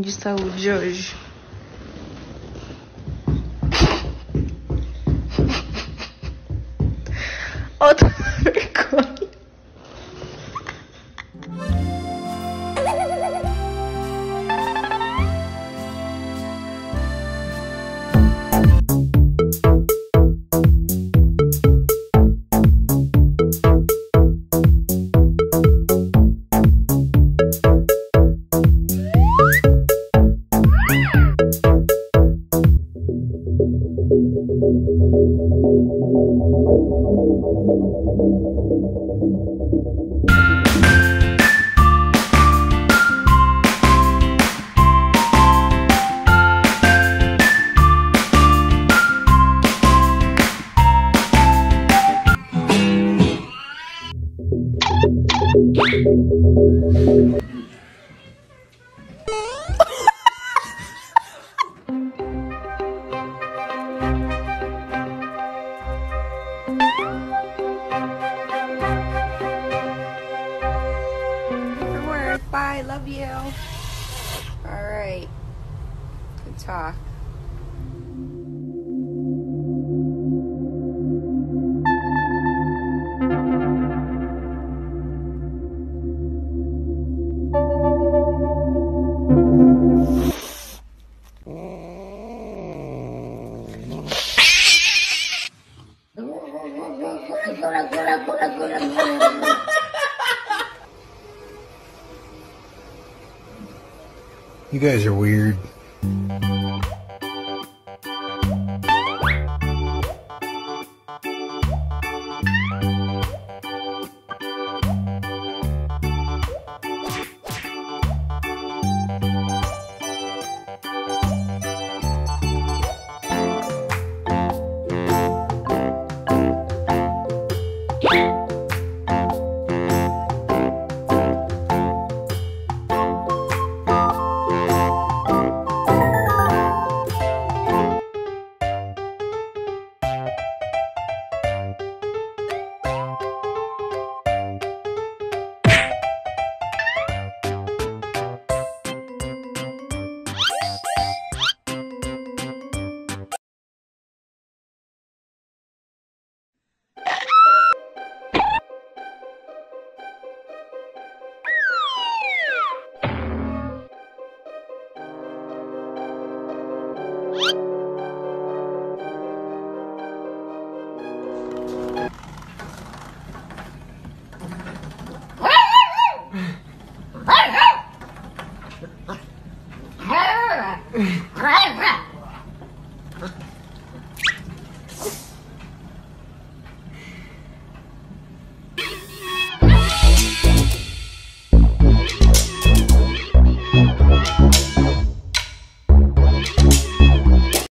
De saúde de hoje. Outra vergonha. Bye, love you. All right, good talk. You guys are weird.